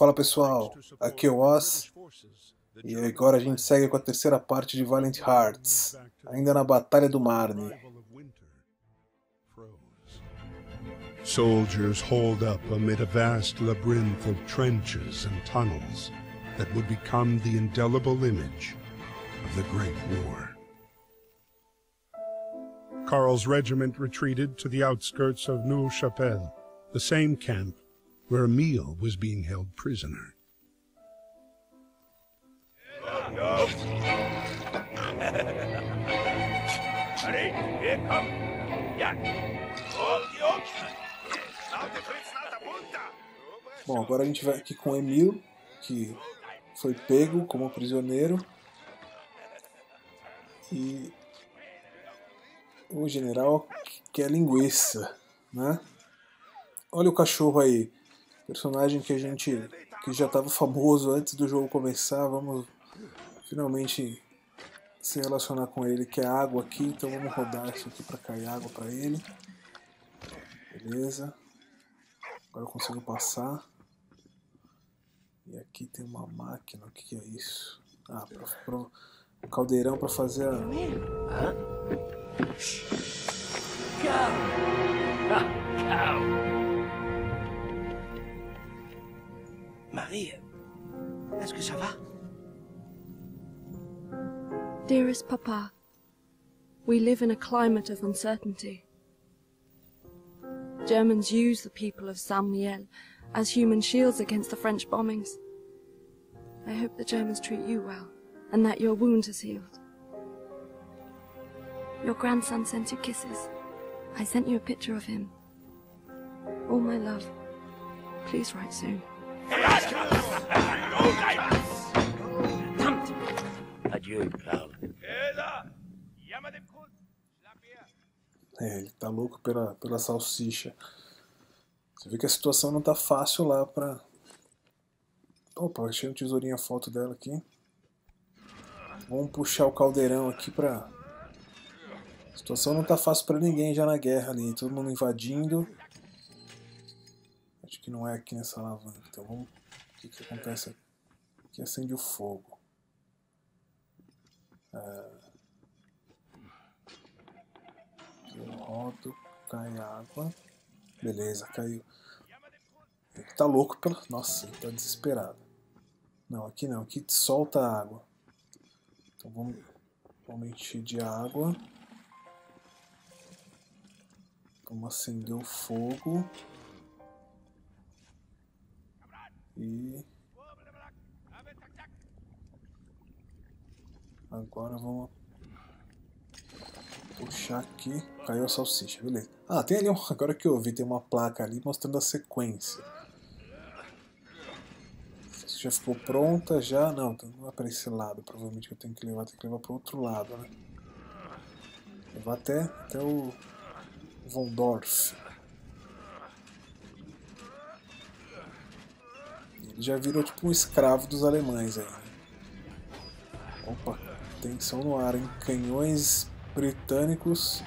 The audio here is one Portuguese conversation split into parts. Fala pessoal, aqui é o Oz, e agora a gente segue com a terceira parte de Valiant Hearts, ainda na Batalha do Marne. Soldiers holed up amid a vast labyrinth of trenches and tunnels that would become the indelible image of the Great War. Karl's regiment retreated to the outskirts of Neuve Chapelle, the same camp where Émile was being held prisoner. Bom, agora a gente vai aqui com Émile, que foi pego como prisioneiro. E o general quer linguiça, né? Olha o cachorro aí. Personagem que já estava famoso antes do jogo começar. Vamos finalmente se relacionar com ele, que é água aqui, então vamos rodar isso aqui para cair água para ele. Beleza. Agora eu consigo passar. E aqui tem uma máquina, o que é isso? Ah, um caldeirão para fazer a... Maria, est-ce que ça va? Dearest Papa, we live in a climate of uncertainty. Germans use the people of Saint-Miel as human shields against the French bombings. I hope the Germans treat you well, and that your wound is healed. Your grandson sent you kisses. I sent you a picture of him. All my love. Please write soon. É, ele tá louco pela salsicha. Você vê que a situação não tá fácil lá pra... Opa, achei um tesourinho, a foto dela aqui. Vamos puxar o caldeirão aqui pra... A situação não tá fácil pra ninguém já na guerra ali. Todo mundo invadindo. Acho que não é aqui nessa alavanca. Então vamos... O que acontece aqui? Aqui acende o fogo. Aqui eu rodo, cai água. Beleza, caiu. Ele tá louco pela... Nossa, ele tá desesperado. Não, aqui solta a água. Então vamos encher de água. Vamos acender o fogo. E agora vamos puxar aqui. Caiu a salsicha, beleza. Ah, tem ali, agora que eu vi, tem uma placa ali mostrando a sequência. Já ficou pronta, já? Não é para esse lado, provavelmente que eu tenho que levar para o outro lado, né? Levar até o Von Dorf. Ele já virou tipo um escravo dos alemães aí. Opa, tensão no ar, hein? Canhões britânicos.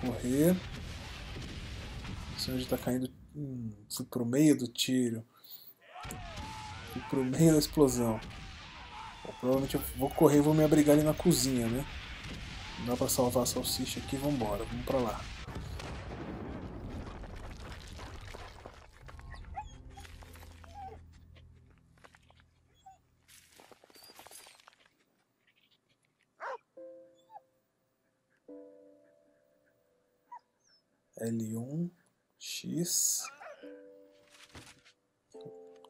Correr. Isso onde tá caindo. Fui pro meio do tiro. Fui pro meio da explosão. Bom, provavelmente eu vou correr e vou me abrigar ali na cozinha, né? Não dá pra salvar a salsicha aqui, vambora, vamos pra lá. L1, X.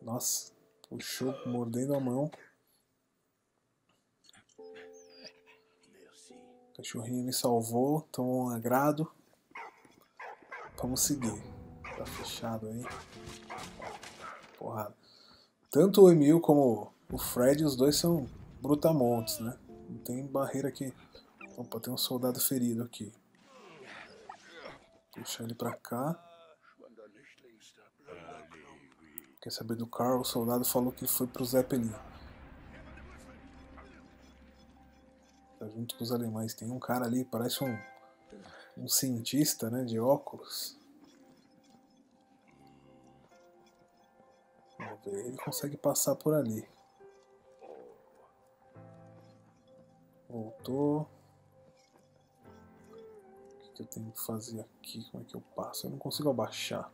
Nossa, puxou mordendo a mão. O cachorrinho me salvou, tomou um agrado. Vamos seguir. Tá fechado aí. Porrada. Tanto o Émile como o Fred, os dois são brutamontes, né? Não tem barreira aqui. Opa, tem um soldado ferido aqui. Puxar ele pra cá. Quer saber do Karl? O soldado falou que ele foi pro Zeppelin. Tá junto com os alemães. Tem um cara ali, parece um cientista, né, de óculos. Vamos ver, ele consegue passar por ali. Voltou. O que eu tenho que fazer aqui? Como é que eu passo? Eu não consigo abaixar.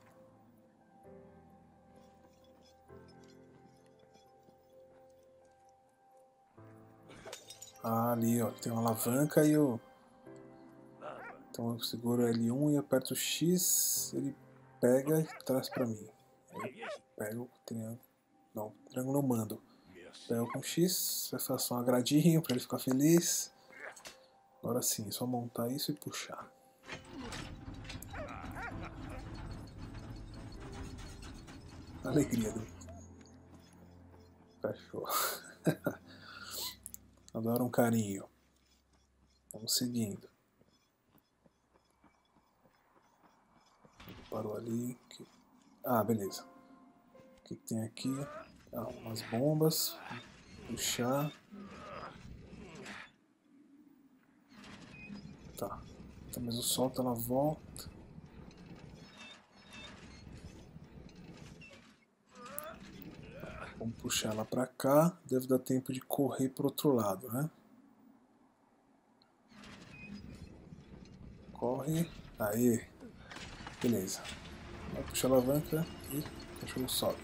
Ah, ali, ó, tem uma alavanca e eu... Então eu seguro L1 e aperto o X, ele pega e traz pra mim. Aí eu pego o triângulo... Não, o triângulo eu mando. Pego com X, faço um agradinho pra ele ficar feliz. Agora sim, é só montar isso e puxar. Alegria do cachorro. Adoro um carinho. Vamos seguindo. Parou ali. Ah, beleza. O que tem aqui? Ah, umas bombas. Puxar. Tá. Então, mas o sol tá na volta. Vamos puxar ela pra cá, deve dar tempo de correr pro outro lado, né? Corre, aí, beleza. Vai puxar a alavanca e o cachorro sobe.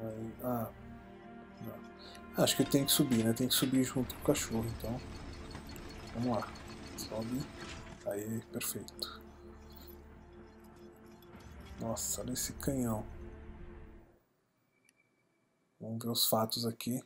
Aí, ah, não. Acho que tem que subir, né? Tem que subir junto com o cachorro, então. Vamos lá, sobe. Aí, perfeito. Nossa, olha esse canhão. Vamos ver os fatos aqui.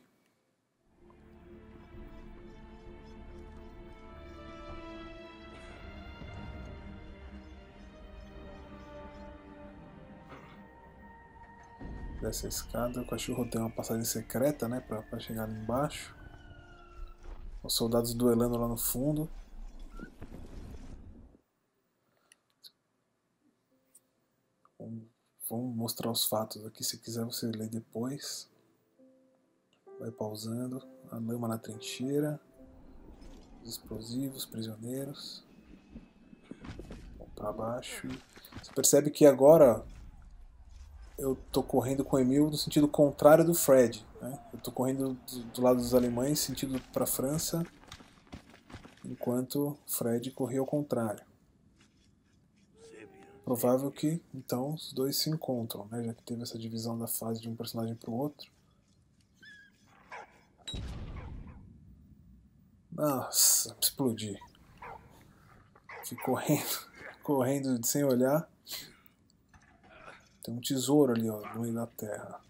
Desce a escada, o cachorro tem uma passagem secreta, né, pra chegar ali embaixo. Os soldados duelando lá no fundo. Vamos mostrar os fatos aqui, se quiser você lê depois. Vai pausando. A lama na trincheira. Os explosivos, prisioneiros. Vamos pra baixo. Você percebe que agora eu tô correndo com o Émile no sentido contrário do Fred, né? Eu tô correndo do lado dos alemães, sentido pra França, enquanto o Fred corria ao contrário. Provável que, então, os dois se encontram, né? Já que teve essa divisão da fase de um personagem para o outro. Nossa, explodi. Fiquei correndo sem olhar. Tem um tesouro ali, ó, no meio da terra.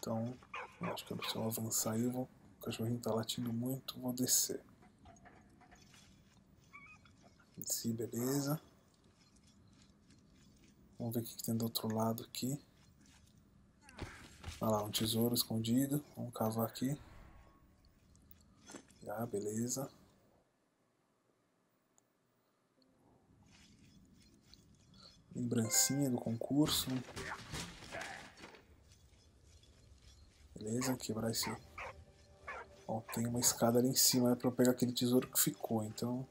Então, acho que eu preciso avançar aí. O cachorrinho tá latindo muito, vou descer. Desci, beleza. Vamos ver o que tem do outro lado aqui. Olha lá, um tesouro escondido. Vamos cavar aqui. Ah, beleza. Lembrancinha do concurso. Beleza, quebrar esse... Ó, tem uma escada ali em cima, é pra eu pegar aquele tesouro que ficou, então...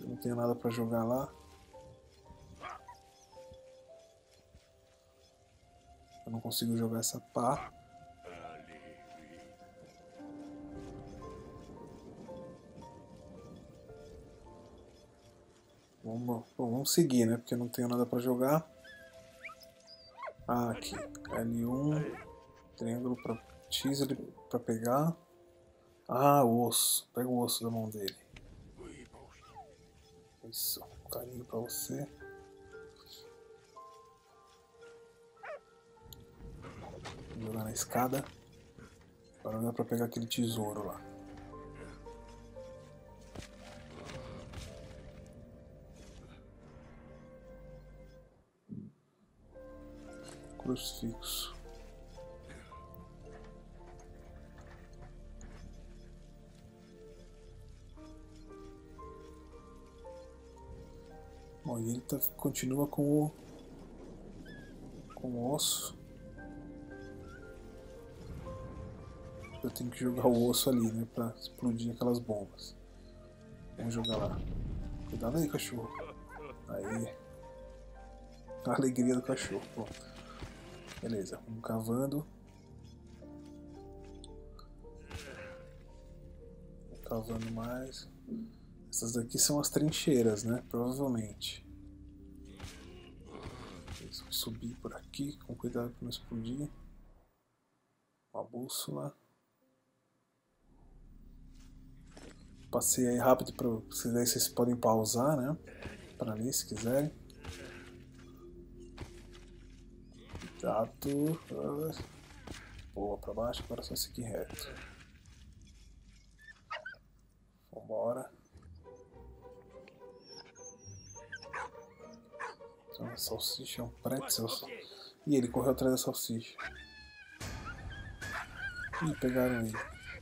Eu não tenho nada pra jogar lá. Não consigo jogar essa pá. Vamos seguir, né? Porque eu não tenho nada pra jogar. Ah, aqui. L1. Triângulo pra X ele pra pegar. Ah, o osso. Pega o osso da mão dele. Isso. Um carinho pra você. Jogar na escada. Agora dá pra pegar aquele tesouro lá. Crucifixo. Bom, e ele continua com o osso. Eu tenho que jogar o osso ali, né, pra explodir aquelas bombas. Vamos jogar lá. Cuidado aí, cachorro. Aí. A alegria do cachorro. Pronto. Beleza. Vamos cavando. Vamos cavando mais. Essas daqui são as trincheiras, né? Provavelmente. Vou subir por aqui, com cuidado para não explodir. Uma bússola. Passei aí rápido para vocês podem pausar, né? Para ali se quiserem. Cuidado. Boa, para baixo, agora é só seguir reto. Vambora. Uma salsicha, um pretzel. E ele correu atrás da salsicha. Ih, pegaram ele.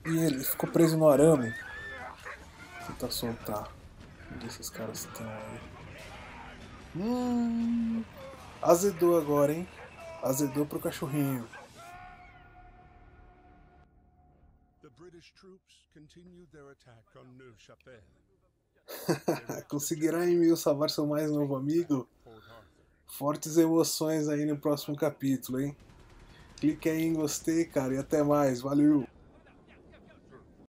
E ele ficou preso no arame. Tentar soltar. Onde esses caras estão aí? Azedou agora, hein? Azedou pro cachorrinho. Conseguirá Émile salvar seu mais novo amigo? Fortes emoções aí no próximo capítulo, hein? Clique aí em gostei, cara, e até mais. Valeu!